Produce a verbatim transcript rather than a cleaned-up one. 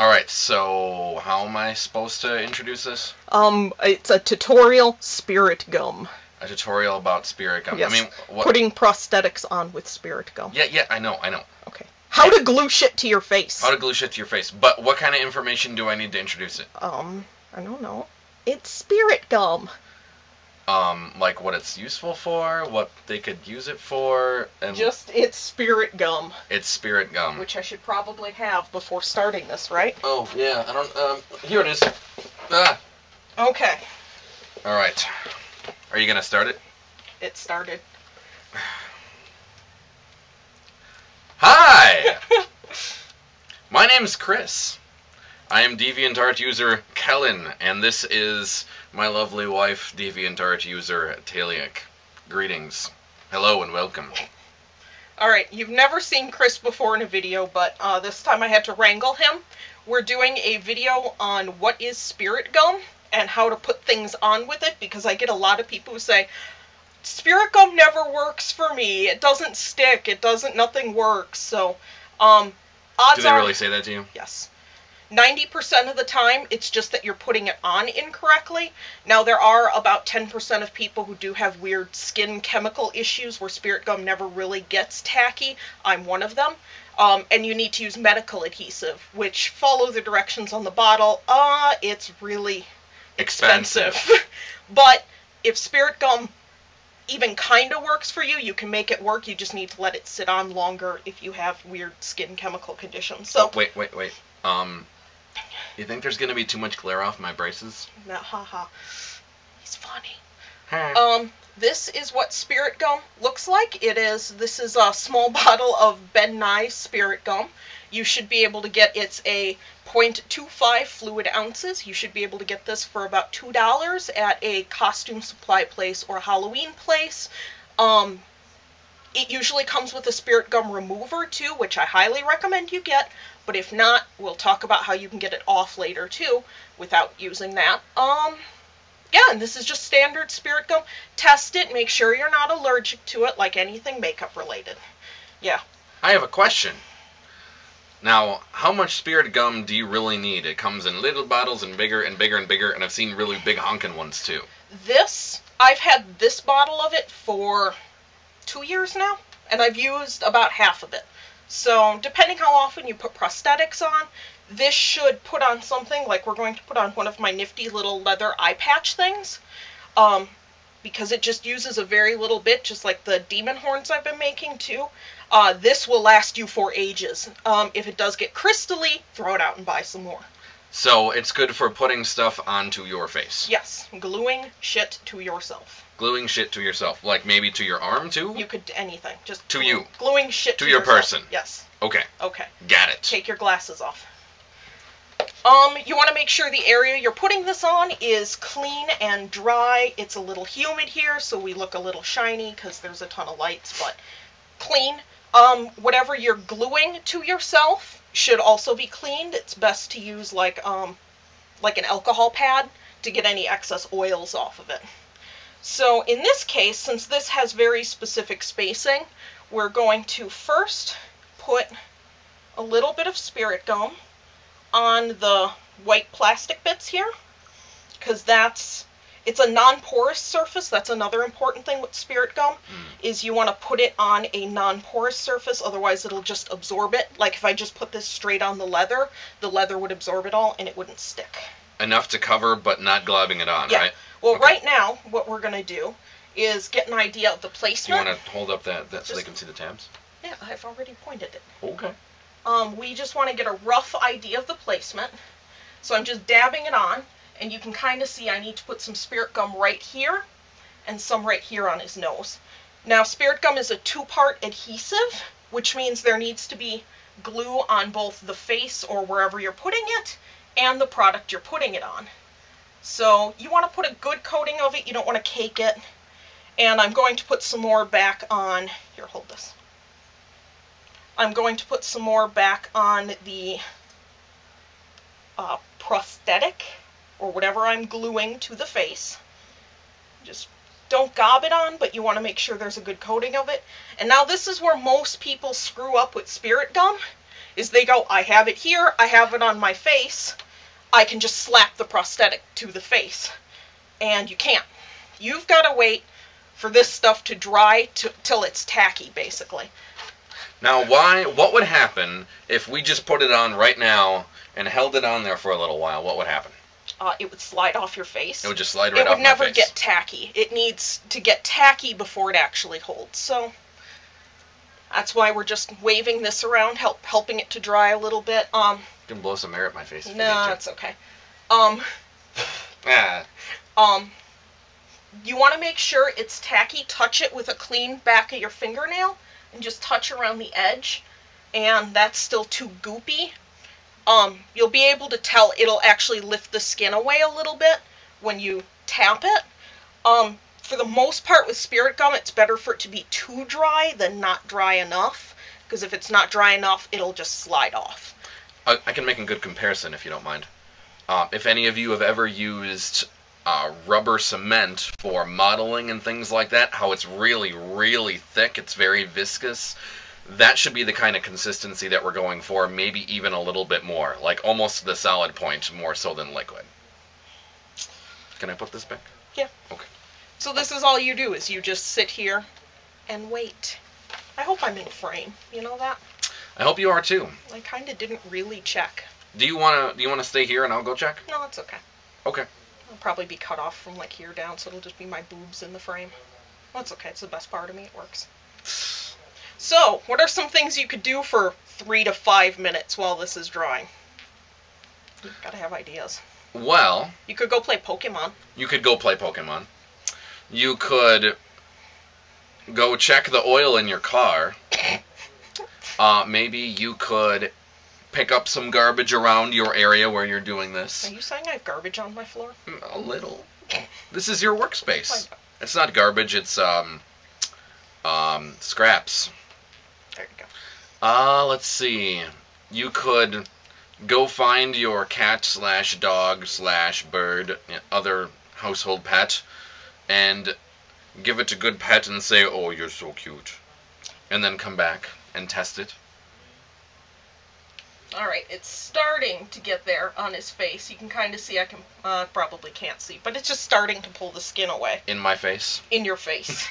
All right, so how am I supposed to introduce this? Um, it's a tutorial, Spirit Gum. A tutorial about Spirit Gum. Yes. I mean, what... putting prosthetics on with Spirit Gum. Yeah, yeah, I know, I know. Okay. How to glue shit to your face. How to glue shit to your face. But what kind of information do I need to introduce it? Um, I don't know. It's Spirit Gum. Um, like what it's useful for, what they could use it for, and... Just, it's Spirit Gum. It's Spirit Gum. Which I should probably have before starting this, right? Oh, yeah, I don't, um, here it is. Ah! Okay. Alright. Are you gonna start it? It started. Hi! My name's Chris. I am DeviantArt user Kellen, and this is my lovely wife, DeviantArt user Taliac. Greetings. Hello and welcome. Alright, you've never seen Chris before in a video, but uh, this time I had to wrangle him. We're doing a video on what is Spirit Gum and how to put things on with it, because I get a lot of people who say, Spirit Gum never works for me, it doesn't stick, it doesn't, nothing works, so, um, odds are... Do they really say that to you? Yes. ninety percent of the time, it's just that you're putting it on incorrectly. Now, there are about ten percent of people who do have weird skin chemical issues where Spirit Gum never really gets tacky. I'm one of them. Um, and you need to use medical adhesive, which follow the directions on the bottle. Uh, it's really expensive. expensive. But if Spirit Gum even kind of works for you, you can make it work. You just need to let it sit on longer if you have weird skin chemical conditions. So oh, wait, wait, wait. Um... You think there's going to be too much glare off my braces? No, haha. Ha. He's funny. Ha. Um, this is what Spirit Gum looks like. It is, this is a small bottle of Ben Nye Spirit Gum. You should be able to get, it's a zero point two five fluid ounces. You should be able to get this for about two dollars at a costume supply place or a Halloween place. Um, it usually comes with a Spirit Gum remover too, which I highly recommend you get. But if not, we'll talk about how you can get it off later, too, without using that. Um, yeah, and this is just standard Spirit Gum. Test it. Make sure you're not allergic to it, like anything makeup-related. Yeah. I have a question. Now, how much Spirit Gum do you really need? It comes in little bottles and bigger and bigger and bigger, and I've seen really big honkin' ones, too. This, I've had this bottle of it for two years now, and I've used about half of it. So, depending how often you put prosthetics on, this should put on something, like we're going to put on one of my nifty little leather eye patch things, um, because it just uses a very little bit, just like the demon horns I've been making, too. Uh, this will last you for ages. Um, if it does get crystally, throw it out and buy some more. So, it's good for putting stuff onto your face? Yes, gluing shit to yourself. Gluing shit to yourself. Like, maybe to your arm, too? You could do anything. Just to glue, you. Gluing shit to, to your yourself. person. Yes. Okay. Okay. Got it. Take your glasses off. Um, you want to make sure the area you're putting this on is clean and dry. It's a little humid here, so we look a little shiny because there's a ton of lights, but clean. Um, whatever you're gluing to yourself should also be cleaned. It's best to use, like, um, like an alcohol pad to get any excess oils off of it. So in this case, since this has very specific spacing, we're going to first put a little bit of Spirit Gum on the white plastic bits here, because that's, it's a non-porous surface. That's another important thing with Spirit Gum, mm. is you want to put it on a non-porous surface, otherwise it'll just absorb it. Like if I just put this straight on the leather, the leather would absorb it all and it wouldn't stick. Enough to cover, but not globbing it on, yeah. right? Well, okay. Right now, what we're going to do is get an idea of the placement. You want to hold up that, that just, so they can see the tabs? Yeah, I've already pointed it. Okay. Um, we just want to get a rough idea of the placement. So I'm just dabbing it on, and you can kind of see I need to put some Spirit Gum right here and some right here on his nose. Now, Spirit Gum is a two-part adhesive, which means there needs to be glue on both the face or wherever you're putting it and the product you're putting it on. So you want to put a good coating of it. You don't want to cake it. And I'm going to put some more back on. Here, hold this. I'm going to put some more back on the uh, prosthetic or whatever I'm gluing to the face. Just don't gob it on, but you want to make sure there's a good coating of it. And now this is where most people screw up with Spirit Gum. is they go, I have it here, I have it on my face, I can just slap the prosthetic to the face. And you can't. You've got to wait for this stuff to dry to, till it's tacky, basically. Now, why? What would happen if we just put it on right now and held it on there for a little while? What would happen? Uh, it would slide off your face. It would just slide right off my face. It would never get tacky. It needs to get tacky before it actually holds. So that's why we're just waving this around, help helping it to dry a little bit. Um, you can blow some air at my face. No, that's okay. Um, ah. um, you want to make sure it's tacky. Touch it with a clean back of your fingernail and just touch around the edge, and that's still too goopy. Um, you'll be able to tell it'll actually lift the skin away a little bit when you tap it. Um, for the most part with spirit gum, it's better for it to be too dry than not dry enough, because if it's not dry enough, it'll just slide off. I, I can make a good comparison if you don't mind. Um, if any of you have ever used uh, rubber cement for modeling and things like that, how it's really, really thick, it's very viscous. That should be the kind of consistency that we're going for, maybe even a little bit more. Like almost the solid point, more so than liquid. Can I put this back? Yeah. Okay. So this is all you do, is you just sit here and wait. I hope I'm in frame. You know that? I hope you are too. I kind of didn't really check. Do you want to do you want to stay here and I'll go check? No, it's okay. Okay. I'll probably be cut off from like here down, so it'll just be my boobs in the frame. That's okay. It's the best part of me. It works. So, what are some things you could do for three to five minutes while this is drying? You've got to have ideas. Well, you could go play Pokemon. You could go play Pokemon. You could go check the oil in your car. uh, maybe you could pick up some garbage around your area where you're doing this. Are you saying I have garbage on my floor? A little. This is your workspace. It's not garbage, it's um, um, scraps. There you go. Uh, let's see. You could go find your cat slash dog slash bird, other household pet, and give it a good pet and say, oh, you're so cute. And then come back and test it. Alright, it's starting to get there on his face. You can kind of see, I can uh, probably can't see, but it's just starting to pull the skin away. In my face? In your face.